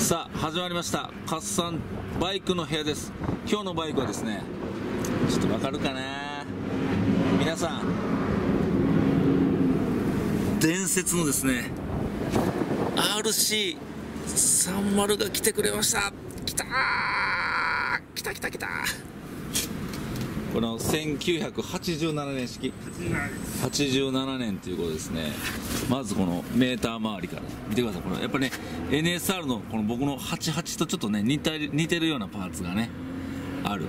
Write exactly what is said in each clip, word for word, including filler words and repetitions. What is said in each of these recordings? さあ始まりました、カッサンバイクの部屋です。今日のバイクはですね、ちょっとわかるかな、皆さん伝説のですね アールシーさんじゅう が来てくれました。来たー来た来た来た。このせんきゅうひゃくはちじゅうななねん式はちじゅうななねんということですね。まずこのメーター周りから見てください。これやっぱりね エヌエスアール のこの僕のはちじゅうはちとちょっとね似た似てるようなパーツがねある。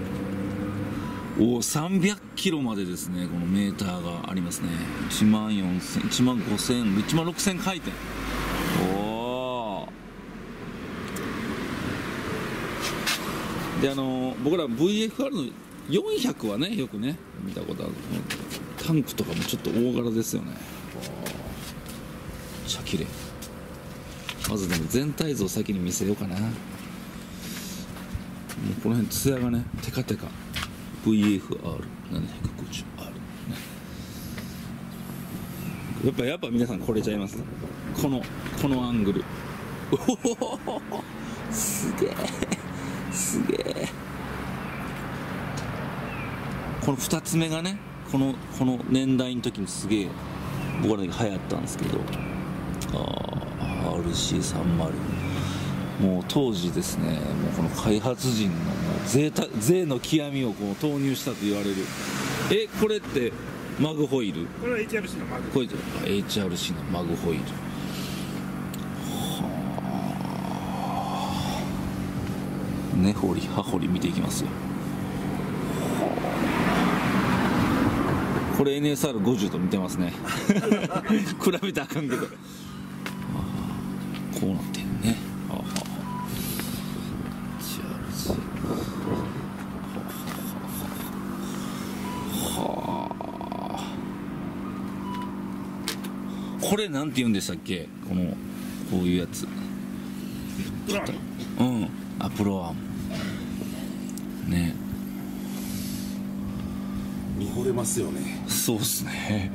おお、さんびゃくキロまでですねこのメーターがありますね。いちまんよんせん、いちまんごせん、いちまんろくせん回転。おお。であの僕ら ブイエフアール のよんひゃくはねよくね見たことある。タンクとかもちょっと大柄ですよね。めっちゃ綺麗。まずでも全体像先に見せようかな。もうこの辺ツヤがねテカテカ。 ブイエフアールななひゃくごじゅうアール ね。やっぱやっぱ皆さんこれちゃいます。このこのアングル。おおすげえすげえ。このふたつめがねこのこの年代の時にすげえ僕らに流行ったんですけど、あ アールシーさんじゅう もう当時ですね、もうこの開発陣のもう 税, 税の極みをこう投入したと言われる。えこれってマグホイール、これは エイチアールシー のマグホイール、これ エイチアールシー のマグホイール。はあ、根掘り葉掘り見ていきますよ。これ エヌエスアールごじゅう と似てますね比べたらあかんけど、こうなってんね。ははは エイチアールシー はあ、これなんて言うんでしたっけ、このこういうやつ。うん、あプロアームね。見惚れますよね。そうっすね、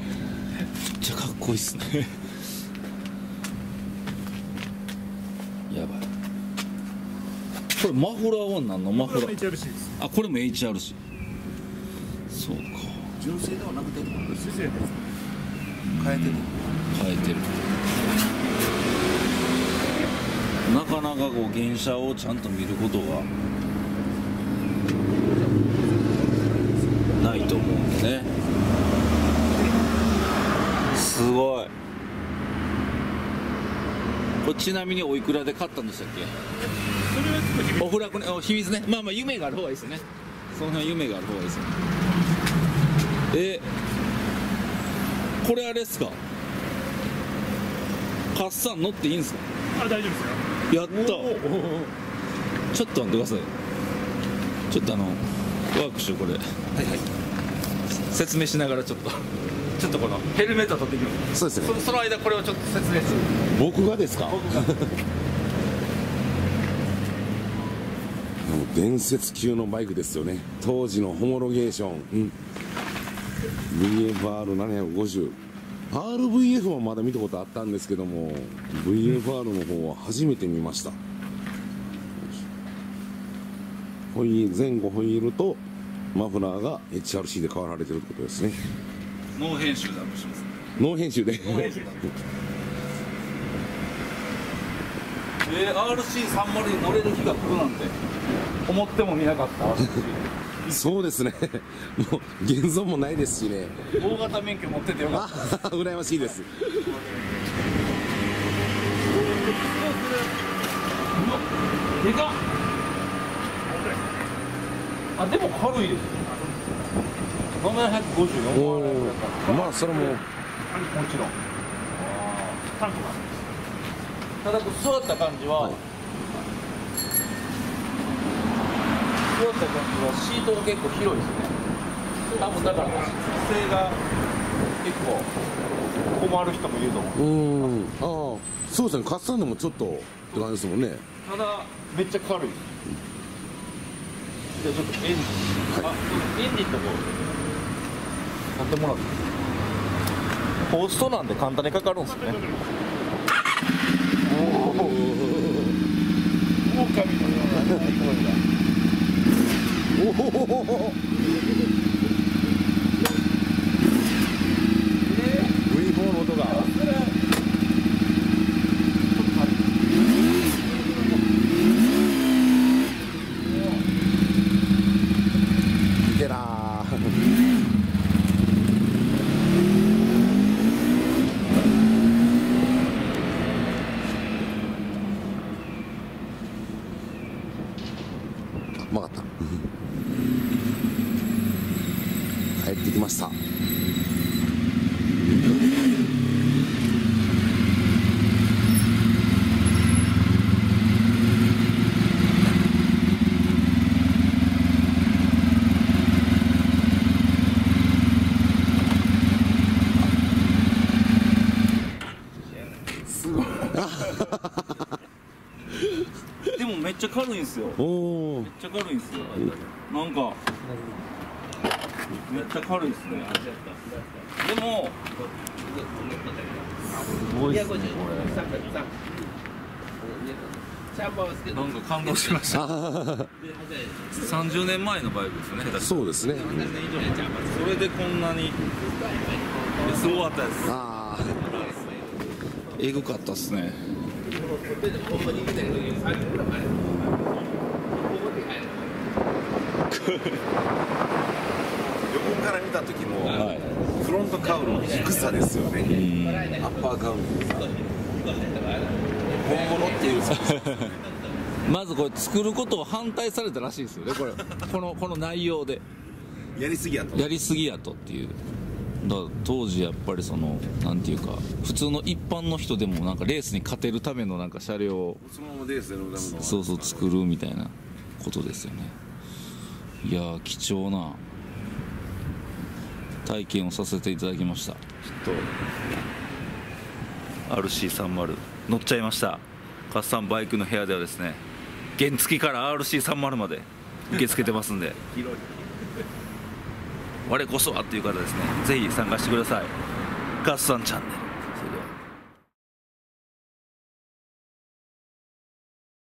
めっちゃかっこいいっすねやばい。これマフラーは何のマフラー？ エイチアールシー です。あ、これも エイチアールシー。 そうか、純正ではなくて純正です。変えてる変えてる。なかなかこう原車をちゃんと見ることがないと思うんでね。すごい。これちなみにおいくらで買ったんでしたっけ？それはおふらくね、お秘密ね。まあまあ夢がある方がいいですね。その辺夢がある方がいいですね。えこれあれですか？カッサン乗っていいんですか？あ、大丈夫ですよ。やった。ちょっと待ってください。ちょっとあの。ワークショーこれ、はいはい、説明しながらちょっとちょっとこのヘルメットを取っていきます。そうですね。 そ, その間これをちょっと説明する。僕がですか伝説級のバイクですよね、当時のホモロゲーション、うん、ブイエフアールななひゃくごじゅう アールブイエフ はまだ見たことあったんですけども ブイエフアール の方は初めて見ました。ホイール前後ホイールとマフラーが エイチアールシー で変わられてるってことですね。ノー編集だもします。ノー編集で。ノー編集だ。えー、アールシーさんじゅう に乗れる日が来るなんて思ってもみなかった。そうですね。もう現存もないですしね。大型免許持っててよかった。羨ましいです。でかっ。あ、でも軽いですよ。ななひゃくごじゅうよん。まあそれももちろんタンクがただ座った感じは、はい、座った感じはシートが結構広いですね。多分だから姿勢が結構困る人もいると思う。うん、ああそうですね、カッサンでもちょっとって感じですもんね。ただめっちゃ軽いです。ちょっとエンジン、はい、あ、エンジンとこうやってもらってコーストなんで簡単にかかるんですよね。おおブイフォー の音が。うまかった。帰ってきました。すごいでもめっちゃ軽いんですよ。おー。めっちゃ軽いんですよ。なんかめっちゃ軽いですね。でもすごいですねこれ。なんか感動しました。さんじゅうねんまえのバイクですよね。そうですね。それでこんなにすごかったです。あー。えぐかったですね。横から見た時も、はい、フロントカウルの低さですよね。アッパーカウルの低さ。本物っていうまずこれ作ることを反対されたらしいですよね。これこのこの内容でやりすぎやとやりすぎやとっていう。だ当時やっぱりそのなんていうか普通の一般の人でもなんかレースに勝てるためのなんか車両をそのままレースで乗るためのそうそう作るみたいなことですよね。いやー貴重な体験をさせていただきました。ちょっと アールシーさんじゅう 乗っちゃいました。カッサンバイクの部屋ではですね原付から アールシーさんじゅう まで受け付けてますんで広い我こそはっていう方ですね、ぜひ参加してください。ガッサンチャンネル。